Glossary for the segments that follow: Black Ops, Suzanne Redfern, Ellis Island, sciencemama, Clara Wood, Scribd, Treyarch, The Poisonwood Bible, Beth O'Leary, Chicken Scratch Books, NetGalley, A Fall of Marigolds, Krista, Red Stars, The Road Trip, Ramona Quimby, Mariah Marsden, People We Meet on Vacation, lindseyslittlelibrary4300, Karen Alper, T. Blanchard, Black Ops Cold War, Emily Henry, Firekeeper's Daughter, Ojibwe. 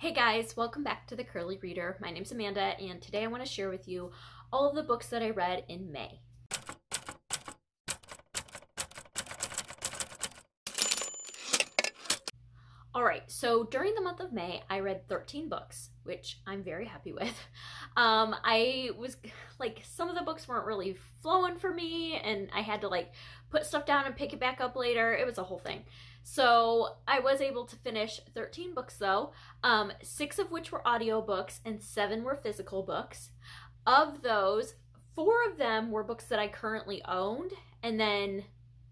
Hey guys, welcome back to The Curly Reader. My name's Amanda and today I want to share with you all of the books that I read in May. Alright, so during the month of May I read 13 books, which I'm very happy with. I was like, some of the books weren't really flowing for me and I had to like put stuff down and pick it back up later. It was a whole thing. So I was able to finish 13 books though, 6 of which were audiobooks and 7 were physical books. Of those, 4 of them were books that I currently owned, and then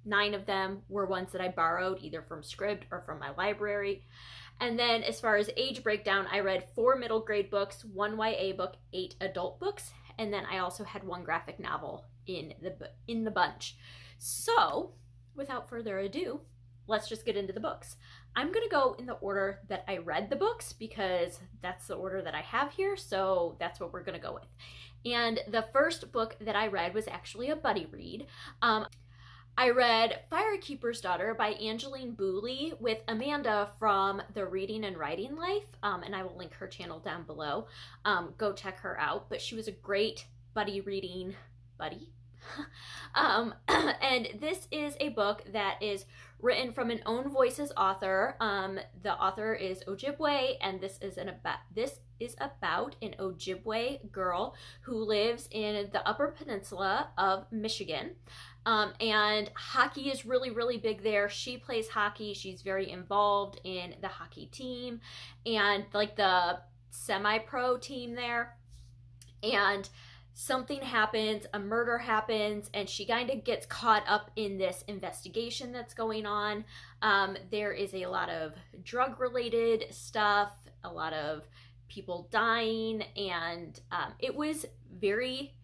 9 of them were ones that I borrowed either from Scribd or from my library. And then as far as age breakdown, I read 4 middle grade books, 1 YA book, 8 adult books, and then I also had 1 graphic novel in the bunch. So without further ado, let's just get into the books. I'm gonna go in the order that I read the books because that's the order that I have here, so that's what we're gonna go with. And the first book that I read was actually a buddy read. I read Firekeeper's Daughter by Angeline Boulley with Amanda from The Reading and Writing Life, and I will link her channel down below. Go check her out, but she was a great buddy reading buddy. And this is a book that is written from an own voices author. The author is Ojibwe, and this is about an Ojibwe girl who lives in the Upper Peninsula of Michigan. And hockey is really, really big there. She plays hockey. She's very involved in the hockey team and like the semi-pro team there. And something happens, a murder happens, and she kind of gets caught up in this investigation that's going on. There is a lot of drug-related stuff, a lot of people dying, and it was very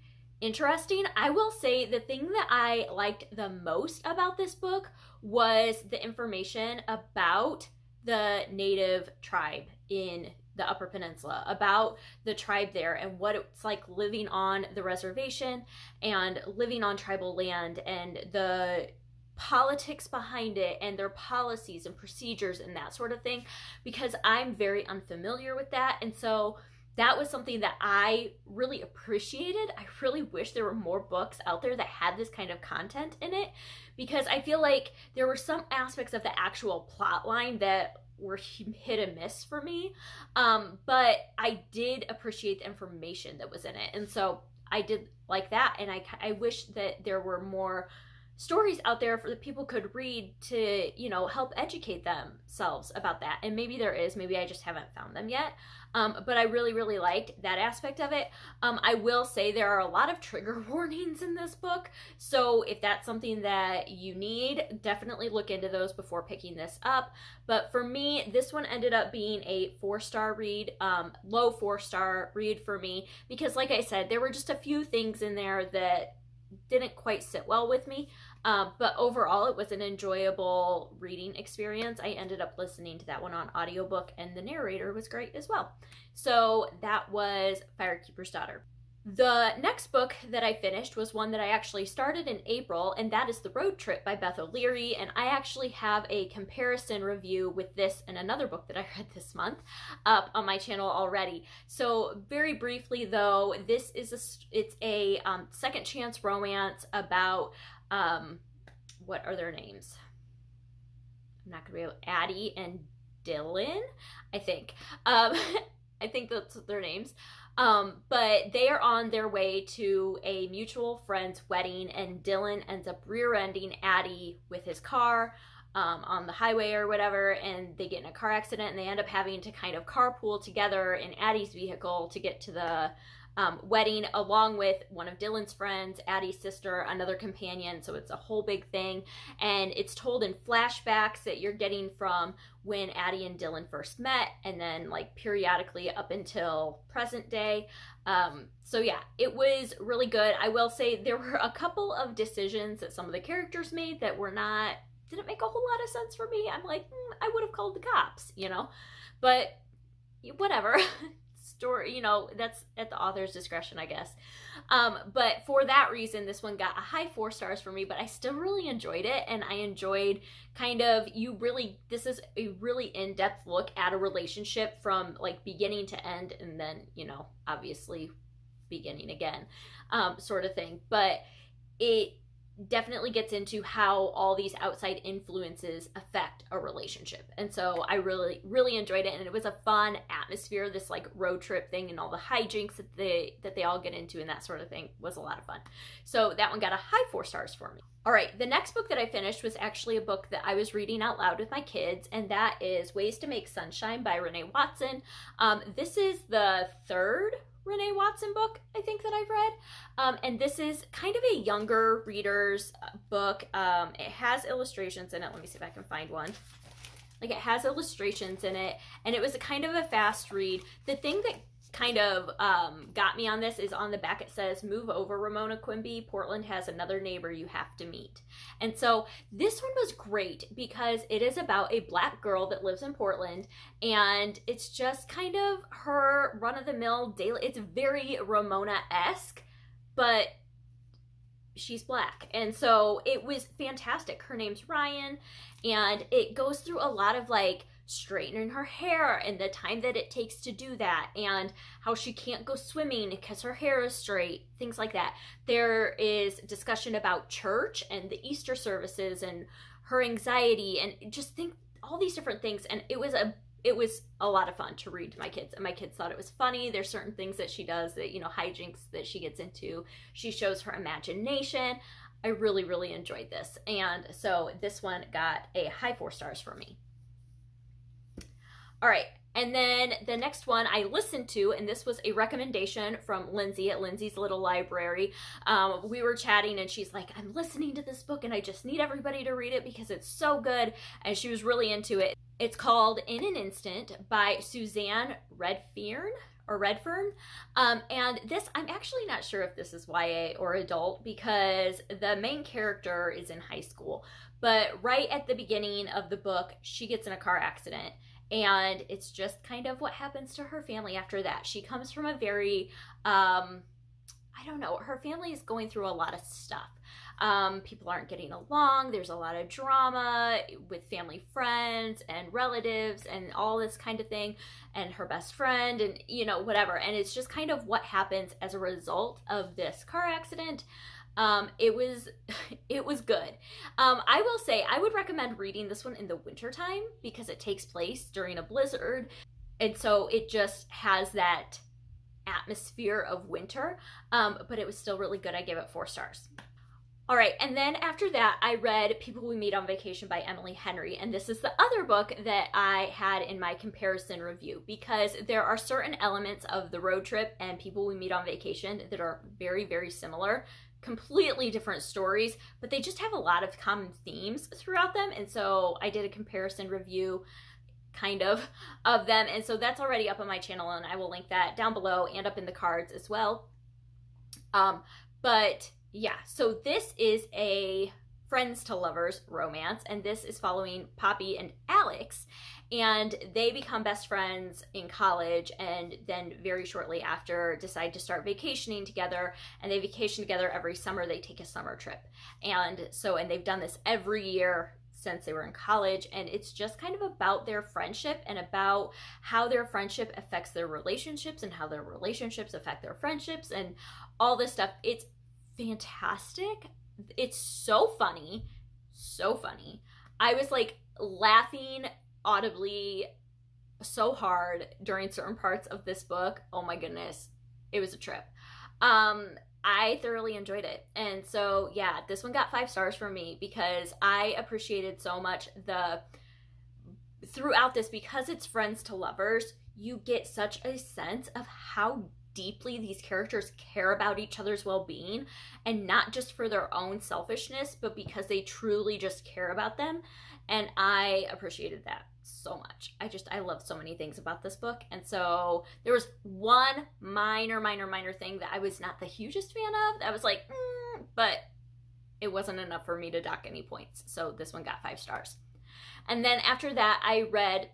interesting. I will say the thing that I liked the most about this book was the information about the native tribe in the Upper Peninsula, about the tribe there and what it's like living on the reservation and living on tribal land and the politics behind it and their policies and procedures and that sort of thing, because I'm very unfamiliar with that. And so that was something that I really appreciated. I really wish there were more books out there that had this kind of content in it, because I feel like there were some aspects of the actual plot line that were hit and miss for me, but I did appreciate the information that was in it, and so I did like that. And I wish that there were more stories out there for that people could read to, you know, help educate themselves about that. And maybe there is, maybe I just haven't found them yet, but I really, really liked that aspect of it. I will say there are a lot of trigger warnings in this book, so if that's something that you need, definitely look into those before picking this up. But for me, this one ended up being a 4-star read, low 4-star read for me, because like I said, there were just a few things in there that didn't quite sit well with me, but overall it was an enjoyable reading experience. I ended up listening to that one on audiobook and the narrator was great as well. So that was Firekeeper's Daughter. The next book that I finished was one that I actually started in April, and that is The Road Trip by Beth O'Leary, and I actually have a comparison review with this and another book that I read this month up on my channel already. So very briefly though, this is a second chance romance about, what are their names? I'm not gonna be able to, Addie and Dylan, I think. I think that's their names. But they are on their way to a mutual friend's wedding, and Dylan ends up rear-ending Addie with his car on the highway or whatever, and they get in a car accident and they end up having to kind of carpool together in Addie's vehicle to get to the wedding, along with one of Dylan's friends, Addie's sister, another companion. So it's a whole big thing, and it's told in flashbacks that you're getting from when Addie and Dylan first met, and then like periodically up until present day. So yeah, it was really good. I will say there were a couple of decisions that some of the characters made that were not, didn't make a whole lot of sense for me. I'm like, I would have called the cops, you know, but whatever. story, you know, that's at the author's discretion, I guess. But for that reason, this one got a high 4 stars for me, but I still really enjoyed it. And I enjoyed kind of, this is a really in-depth look at a relationship from like beginning to end. And then, you know, obviously beginning again, sort of thing. But it definitely gets into how all these outside influences affect a relationship. And so I really, really enjoyed it. And it was a fun atmosphere, this like road trip thing and all the hijinks that they all get into and that sort of thing was a lot of fun. So that one got a high 4 stars for me. All right, the next book that I finished was actually a book that I was reading out loud with my kids, and that is Ways to Make Sunshine by Renee Watson. This is the third Renee Watson book, I think, that I've read. And this is kind of a younger reader's book. It has illustrations in it. Let me see if I can find one. Like, it has illustrations in it, and it was a kind of a fast read. The thing that kind of got me on this is on the back it says, "Move over, Ramona Quimby. Portland has another neighbor you have to meet." And so this one was great because it is about a Black girl that lives in Portland, and it's just kind of her run-of-the-mill daily. It's very Ramona-esque, but she's Black. And so it was fantastic. Her name's Ryan, and it goes through a lot of like straightening her hair and the time that it takes to do that and how she can't go swimming because her hair is straight, things like that. There is discussion about church and the Easter services and her anxiety and just think all these different things. And it was a lot of fun to read to my kids, and my kids thought it was funny. There's certain things that she does that, you know, hijinks that she gets into. She shows her imagination. I really, really enjoyed this. And so this one got a high 4 stars for me. All right, and then the next one I listened to, and this was a recommendation from Lindsay at Lindsay's Little Library. We were chatting, and she's like, "I'm listening to this book, and I just need everybody to read it because it's so good," and she was really into it. It's called In an Instant by Suzanne Redfern. And this, I'm actually not sure if this is YA or adult because the main character is in high school, but right at the beginning of the book, she gets in a car accident. And it's just kind of what happens to her family after that. She comes from a very, I don't know, her family is going through a lot of stuff. People aren't getting along. There's a lot of drama with family friends and relatives and all this kind of thing, and her best friend and, you know, whatever. And it's just kind of what happens as a result of this car accident. It was good. I will say I would recommend reading this one in the wintertime because it takes place during a blizzard. And so it just has that atmosphere of winter. But it was still really good. I gave it 4 stars. All right, and then after that, I read People We Meet on Vacation by Emily Henry, and this is the other book that I had in my comparison review because there are certain elements of The Road Trip and People We Meet on Vacation that are very, very similar, completely different stories, but they just have a lot of common themes throughout them, and so I did a comparison review kind of them, and so that's already up on my channel, and I will link that down below and up in the cards as well. But yeah, so this is a friends to lovers romance, and this is following Poppy and Alex, and they become best friends in college and then very shortly after decide to start vacationing together, and they vacation together every summer. They take a summer trip, and they've done this every year since they were in college, and it's just kind of about their friendship and about how their friendship affects their relationships and how their relationships affect their friendships and all this stuff. It's fantastic. It's so funny, so funny. I was like laughing audibly so hard during certain parts of this book. Oh my goodness, it was a trip. I thoroughly enjoyed it, and so yeah, this one got 5 stars for me because I appreciated so much throughout this, because it's friends to lovers, you get such a sense of how deeply these characters care about each other's well-being, and not just for their own selfishness, but because they truly just care about them. And I appreciated that so much. I love so many things about this book. And so there was one minor thing that I was not the hugest fan of that I was like, but it wasn't enough for me to dock any points. So this one got 5 stars. And then after that, I read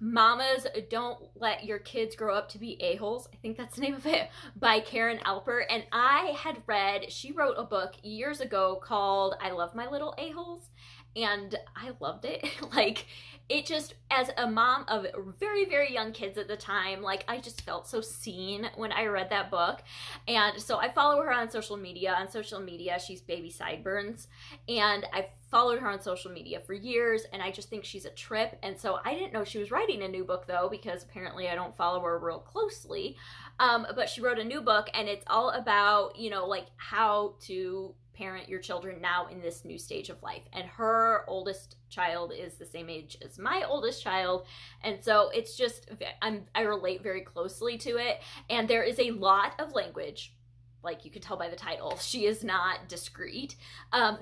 Mamas Don't Let Your Kids Grow Up to Be A-holes, I think that's the name of it, by Karen Alper. And I had read, she wrote a book years ago called I Love My Little A-holes, and I loved it. Like, it just, as a mom of very, very young kids at the time, like, I just felt so seen when I read that book. And so I follow her on social media. On social media, she's Baby Sideburns. And I've followed her on social media for years, and I just think she's a trip. And so I didn't know she was writing a new book, though, because apparently I don't follow her real closely. But she wrote a new book, and it's all about, you know, like, how to parent your children now in this new stage of life. And her oldest child is the same age as my oldest child, and so it's just, I relate very closely to it. And there is a lot of language, like you can tell by the title, she is not discreet.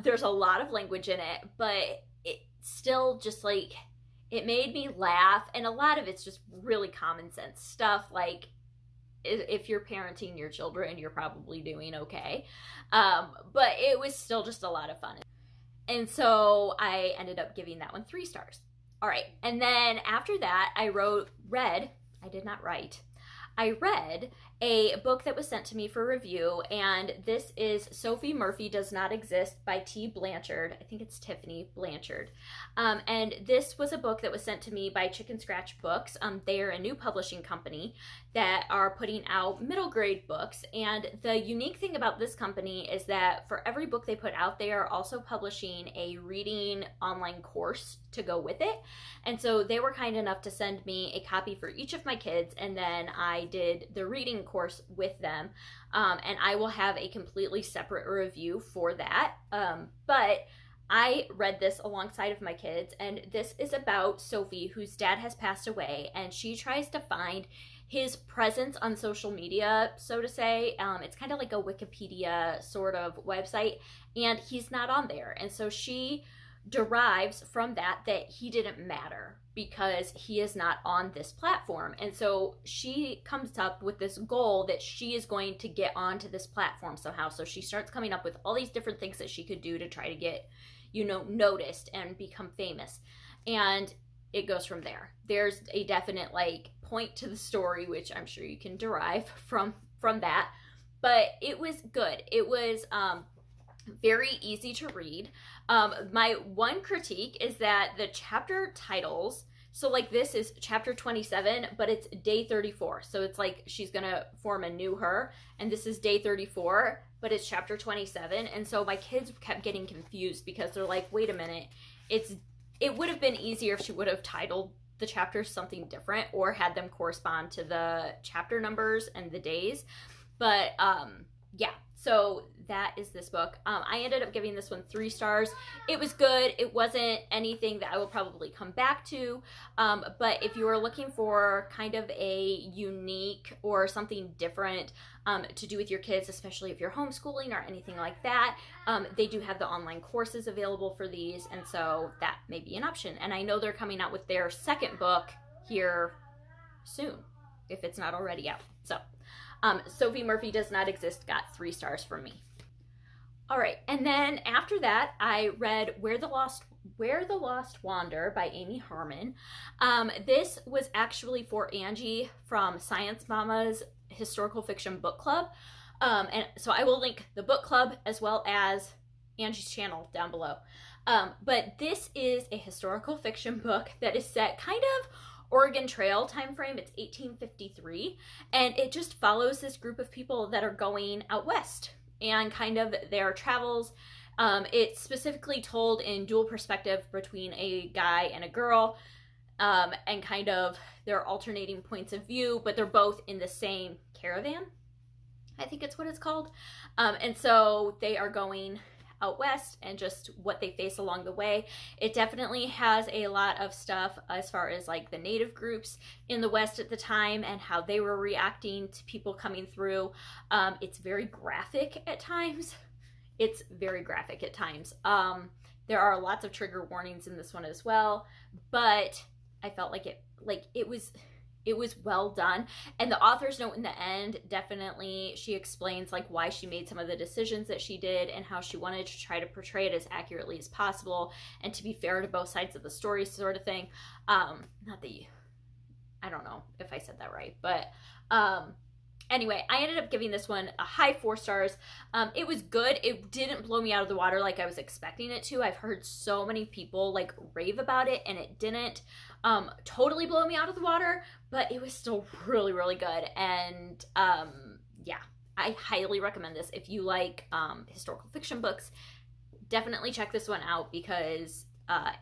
There's a lot of language in it, but it still just, like, it made me laugh. And a lot of it's just really common sense stuff, like, if you're parenting your children, you're probably doing okay. But it was still just a lot of fun. And so I ended up giving that one 3 stars. All right. And then after that, I read a book that was sent to me for review, and this is Sophie Murphy Does Not Exist by T. Blanchard. I think it's Tiffany Blanchard. And this was a book that was sent to me by Chicken Scratch Books. They are a new publishing company that are putting out middle grade books. And the unique thing about this company is that for every book they put out, they are also publishing a reading online course to go with it. And so they were kind enough to send me a copy for each of my kids, and then I did the reading course with them. And I will have a completely separate review for that. But I read this alongside of my kids, and this is about Sophie, whose dad has passed away, and she tries to find his presence on social media, so to say. It's kind of like a Wikipedia sort of website, and he's not on there. And so she derives from that he didn't matter because he is not on this platform. And so she comes up with this goal that she is going to get onto this platform somehow. So she starts coming up with all these different things that she could do to try to get, you know, noticed and become famous. And it goes from there. There's a definite, like, point to the story, which I'm sure you can derive from that. But it was good. It was very easy to read. My one critique is that the chapter titles, so like this is chapter 27, but it's day 34. So it's like she's gonna form a new her, and this is day 34, but it's chapter 27. And so my kids kept getting confused because they're like, wait a minute, it would have been easier if she would have titled the chapters something different or had them correspond to the chapter numbers and the days. But yeah, so that is this book. I ended up giving this one 3 stars. It was good. It wasn't anything that I will probably come back to. But if you are looking for kind of a unique or something different to do with your kids, especially if you're homeschooling or anything like that, they do have the online courses available for these. And so that may be an option. And I know they're coming out with their second book here soon, if it's not already out. So Sophie Murphy Does Not Exist got 3 stars from me. All right, and then after that, I read Where the Lost Wander by Amy Harmon. This was actually for Angie from Science Mama's Historical Fiction Book Club. And so I will link the book club as well as Angie's channel down below. But this is a historical fiction book that is set kind of Oregon Trail time frame. It's 1853, and it just follows this group of people that are going out west and kind of their travels. It's specifically told in dual perspective between a guy and a girl, and kind of their alternating points of view, but they're both in the same caravan, I think it's what it's called. And so they are going out west and just what they face along the way. It definitely has a lot of stuff as far as like the native groups in the west at the time and how they were reacting to people coming through. It's very graphic at times. There are lots of trigger warnings in this one as well, but I felt like it was well done. And the author's note in the end, definitely she explains like why she made some of the decisions that she did and how she wanted to try to portray it as accurately as possible and to be fair to both sides of the story, sort of thing. Not that I don't know if I said that right, but anyway, I ended up giving this one a high 4 stars. It was good. It didn't blow me out of the water like I was expecting it to. I've heard so many people like rave about it, and it didn't totally blow me out of the water, but it was still really, really good. And yeah, I highly recommend this. If you like historical fiction books, definitely check this one out, because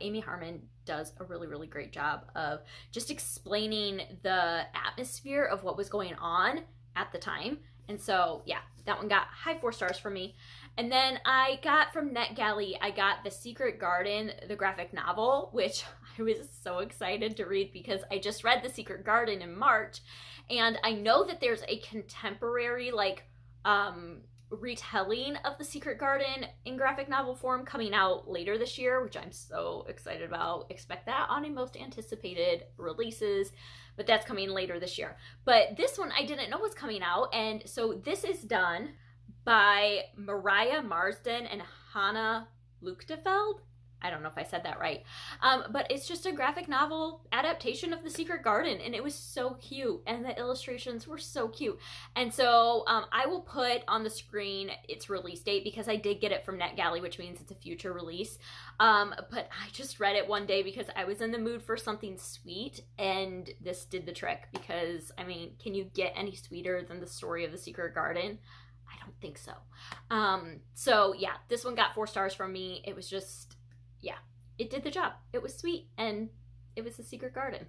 Amy Harmon does a really, really great job of just explaining the atmosphere of what was going on at the time. And so yeah, that one got high 4 stars for me. And then I got from NetGalley, I got The Secret Garden, the graphic novel, which I was so excited to read because I just read The Secret Garden in March. And I know that there's a contemporary like retelling of The Secret Garden in graphic novel form coming out later this year, which I'm so excited about. Expect that on a most anticipated releases, but that's coming later this year. But this one I didn't know was coming out. And so this is done by Mariah Marsden and Hannah Luke Tefeld. I don't know if I said that right, but it's just a graphic novel adaptation of The Secret Garden, and it was so cute, and the illustrations were so cute. And so I will put on the screen its release date, because I did get it from NetGalley, which means it's a future release, but I just read it one day because I was in the mood for something sweet, and this did the trick, because I mean, can you get any sweeter than the story of The Secret Garden? I don't think so. So yeah, this one got 4 stars from me. It was just, yeah, it did the job. It was sweet, and it was The Secret Garden.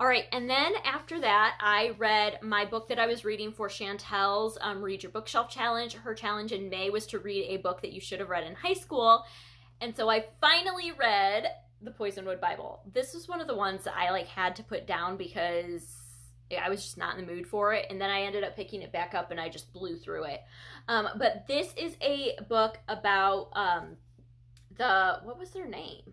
All right, and then after that, I read my book that I was reading for Chantel's Read Your Bookshelf Challenge. Her challenge in May was to read a book that you should have read in high school, and so I finally read The Poisonwood Bible. This was one of the ones that I like had to put down because I was just not in the mood for it, and then I ended up picking it back up, and I just blew through it. But this is a book about... what was their name?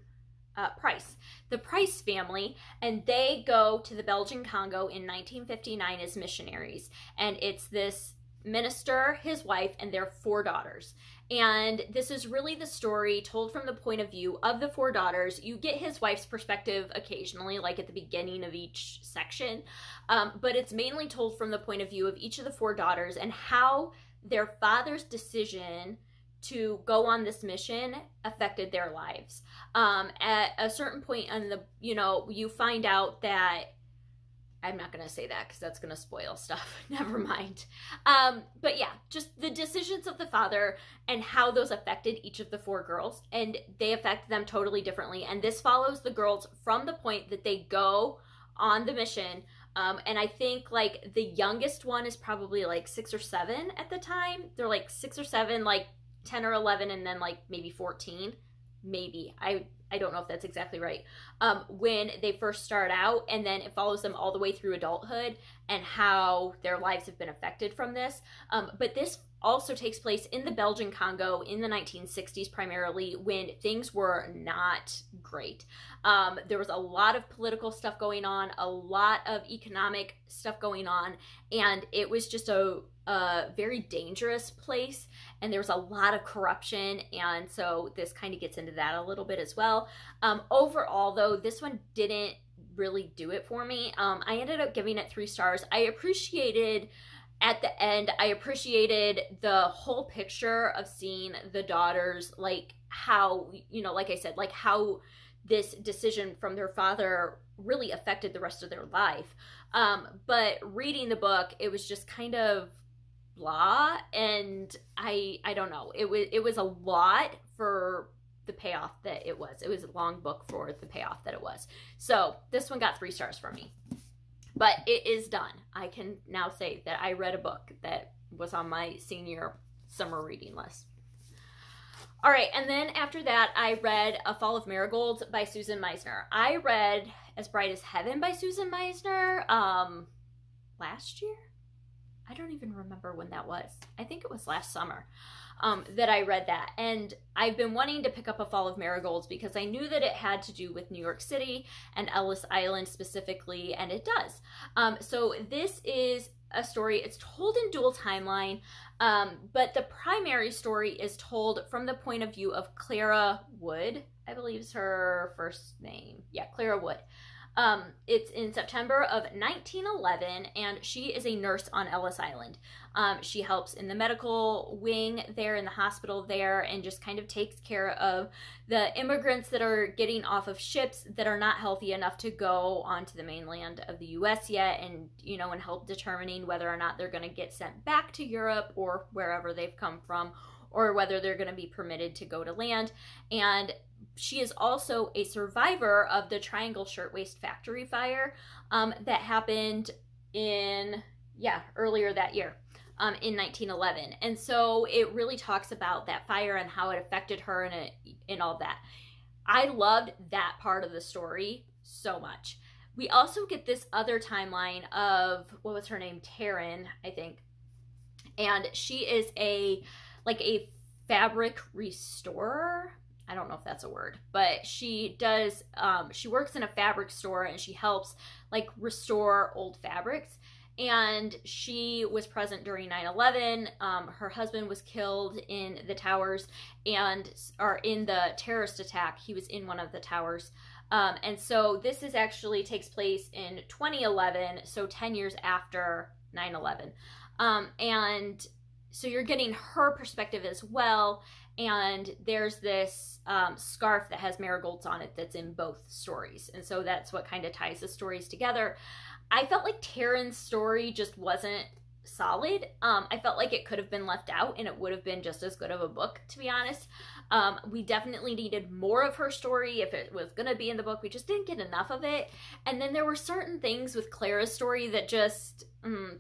Price. The Price family, and they go to the Belgian Congo in 1959 as missionaries. And it's this minister, his wife, and their 4 daughters. And this is really the story told from the point of view of the 4 daughters. You get his wife's perspective occasionally, like at the beginning of each section, but it's mainly told from the point of view of each of the 4 daughters and how their father's decision to go on this mission affected their lives. At a certain point in the, you know, you find out that, I'm not gonna say that because that's gonna spoil stuff, never mind. But yeah, just the decisions of the father and how those affected each of the 4 girls, and they affect them totally differently. And this follows the girls from the point that they go on the mission. And I think like the youngest one is probably like 6 or 7 at the time. They're like 6 or 7, like 10 or 11, and then like maybe 14, maybe. I don't know if that's exactly right, when they first start out, and then it follows them all the way through adulthood and how their lives have been affected from this. But this also takes place in the Belgian Congo in the 1960s, primarily, when things were not great. There was a lot of political stuff going on, a lot of economic stuff going on, and it was just a very dangerous place, and there was a lot of corruption, and so this kind of gets into that a little bit as well. Overall, though, this one didn't really do it for me. I ended up giving it 3 stars. I appreciated... At the end, I appreciated the whole picture of seeing the daughters, like how, you know, like I said, like how this decision from their father really affected the rest of their life. But reading the book, it was just kind of blah, and I don't know. It was a lot for the payoff that it was. It was a long book for the payoff that it was. So this one got 3 stars from me. But it is done. I can now say that I read a book that was on my senior summer reading list. All right, and then after that, I read A Fall of Marigolds by Susan Meissner. I read As Bright as Heaven by Susan Meissner last year? I don't even remember when that was. I think it was last summer that I read that. And I've been wanting to pick up A Fall of Marigolds because I knew that it had to do with New York City and Ellis Island specifically, and it does. So this is a story, it's told in dual timeline, but the primary story is told from the point of view of Clara Wood, I believe is her first name. Yeah, Clara Wood. It's in September of 1911, and she is a nurse on Ellis Island. She helps in the medical wing there, in the hospital there, and just kind of takes care of the immigrants that are getting off of ships that are not healthy enough to go onto the mainland of the U.S. yet, and, you know, and help determining whether or not they're going to get sent back to Europe or wherever they've come from, or whether they're going to be permitted to go to land. And she is also a survivor of the Triangle Shirtwaist Factory fire that happened earlier that year, in 1911. And so it really talks about that fire and how it affected her and all that. I loved that part of the story so much. We also get this other timeline of, what was her name? Taryn, I think. And she is a fabric restorer. I don't know if that's a word, but she does, she works in a fabric store, and she helps restore old fabrics. And she was present during 9/11. Her husband was killed in the towers, or in the terrorist attack. He was in one of the towers. And so this is actually takes place in 2011. So 10 years after 9/11. And so you're getting her perspective as well. And there's this scarf that has marigolds on it that's in both stories. And so that's what kind of ties the stories together. I felt like Taryn's story just wasn't solid. I felt like it could have been left out, and it would have been just as good of a book, to be honest. We definitely needed more of her story if it was going to be in the book. We just didn't get enough of it. And then there were certain things with Clara's story that just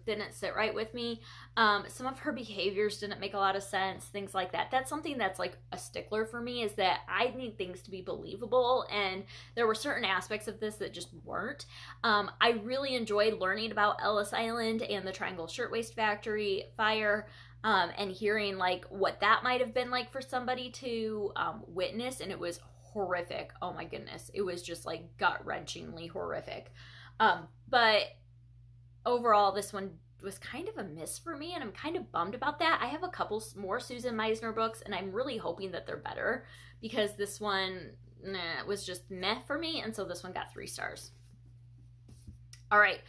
didn't sit right with me. Some of her behaviors didn't make a lot of sense, things like that. That's something that's a stickler for me, is that I need things to be believable, and there were certain aspects of this that just weren't. I really enjoyed learning about Ellis Island and the Triangle Shirtwaist Factory fire, and hearing what that might have been for somebody to witness, and it was horrific. Oh my goodness, it was just gut-wrenchingly horrific. But overall, this one was kind of a miss for me, and I'm kind of bummed about that. I have a couple more Susan Meissner books, and I'm really hoping that they're better, because this one was just meh for me, and so this one got 3 stars. All right.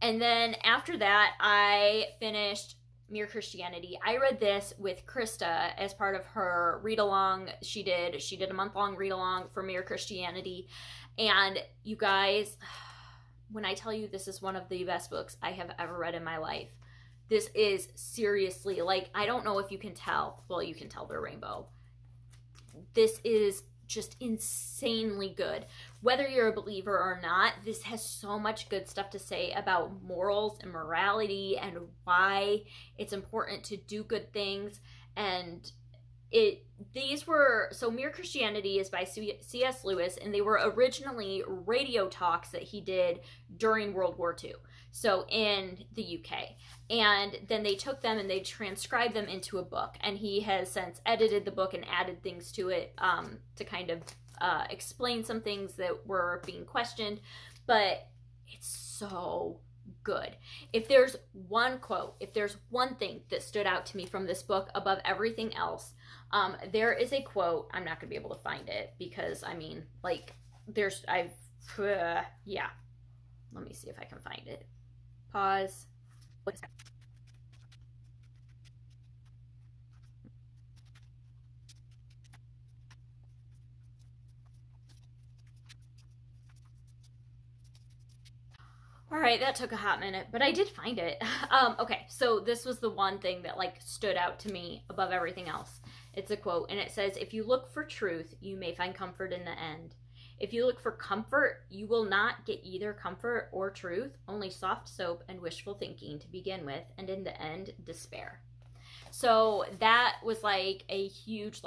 And then after that, I finished Mere Christianity. I read this with Krista as part of her read-along. She did a month-long read-along for Mere Christianity, and you guys, when I tell you this is one of the best books I have ever read in my life, this is seriously, I don't know if you can tell. Well, you can tell they're rainbow. This is just insanely good. Whether you're a believer or not, this has so much good stuff to say about morals and morality and why it's important to do good things. And Mere Christianity is by C.S. Lewis, and they were originally radio talks that he did during World War II, so in the UK. And then they took them and they transcribed them into a book, and he has since edited the book and added things to it to kind of explain some things that were being questioned. But it's so good. If there's one quote, if there's one thing that stood out to me from this book above everything else, there is a quote. I'm not gonna be able to find it because let me see if I can find it. Pause. What is that? All right, that took a hot minute, but I did find it. Okay, so this was the one thing that stood out to me above everything else. It's a quote, and it says, "If you look for truth, you may find comfort in the end. If you look for comfort, you will not get either comfort or truth, only soft soap and wishful thinking to begin with, and in the end, despair." So that was a huge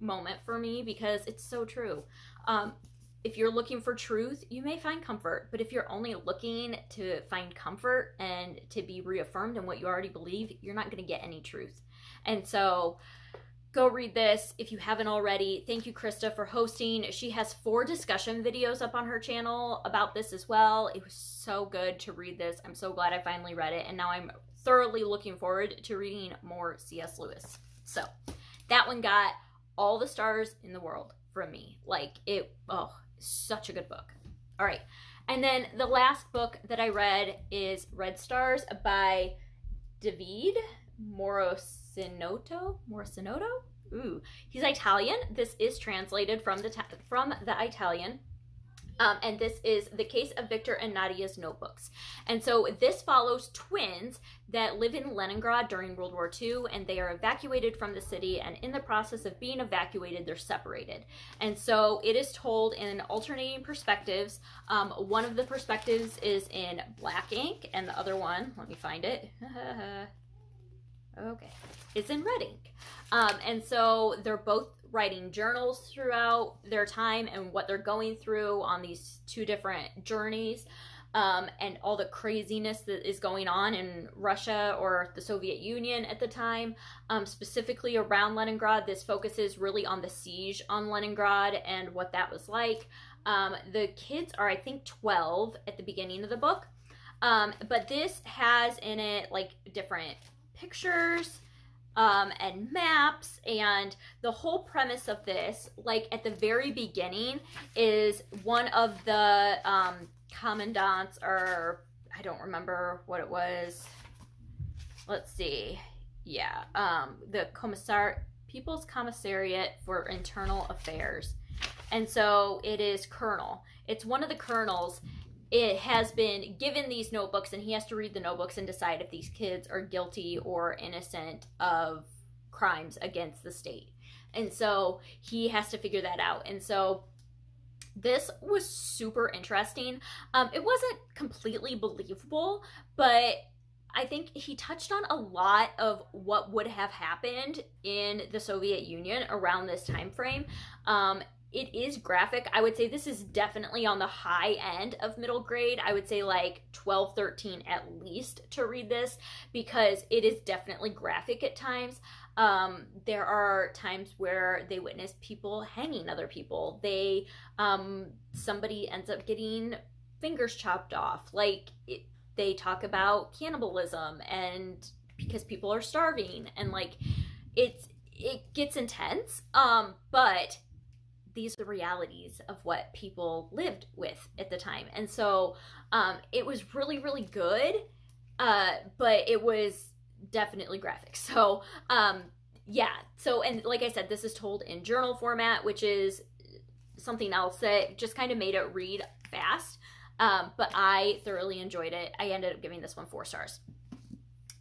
moment for me, because it's so true. If you're looking for truth, you may find comfort, but if you're only looking to find comfort and to be reaffirmed in what you already believe, you're not going to get any truth. And so go read this if you haven't already. Thank you, Krista, for hosting. She has 4 discussion videos up on her channel about this as well. It was so good to read this. I'm so glad I finally read it, and now I'm thoroughly looking forward to reading more C.S. Lewis. So that one got all the stars in the world from me. Such a good book. All right. And then the last book that I read is Red Stars by David Morosinotto. Ooh, he's Italian. This is translated from the Italian. And this is The Case of Victor and Nadia's Notebooks. And so this follows twins that live in Leningrad during World War II, and they are evacuated from the city, and in the process of being evacuated, they're separated. And so it is told in alternating perspectives. One of the perspectives is in black ink, and the other one, let me find it. Okay, it's in red ink. And so they're both writing journals throughout their time and what they're going through on these two different journeys, and all the craziness that is going on in Russia or the Soviet Union at the time, specifically around Leningrad. This focuses really on the siege on Leningrad and what that was like. The kids are, I think, 12 at the beginning of the book, but this has in it like different pictures and maps, and the whole premise of this, like at the very beginning, is one of the commandants, or I don't remember what it was. Let's see. Yeah. The People's Commissariat for Internal Affairs. And so it is Colonel. It's one of the colonels. It has been given these notebooks, and he has to read the notebooks and decide if these kids are guilty or innocent of crimes against the state. And so he has to figure that out. And so this was super interesting. It wasn't completely believable, but I think he touched on a lot of what would have happened in the Soviet Union around this time frame. It is graphic. I would say this is definitely on the high end of middle grade. I would say like 12, 13 at least to read this, because it is definitely graphic at times. There are times where they witness people hanging other people. Somebody ends up getting fingers chopped off. They talk about cannibalism, and because people are starving, and it gets intense. But these are the realities of what people lived with at the time. And so it was really, really good, but it was definitely graphic. So yeah, so, and like I said, this is told in journal format, which is something else that just kind of made it read fast, but I thoroughly enjoyed it. I ended up giving this one 4 stars.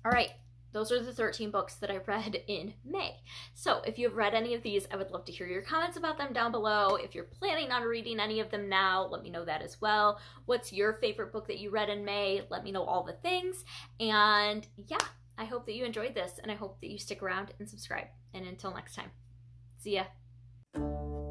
All right. Those are the 13 books that I read in May. So if you've read any of these, I would love to hear your comments about them down below. If you're planning on reading any of them now, let me know that as well. What's your favorite book that you read in May? Let me know all the things. And yeah, I hope that you enjoyed this, and I hope that you stick around and subscribe. And until next time, see ya.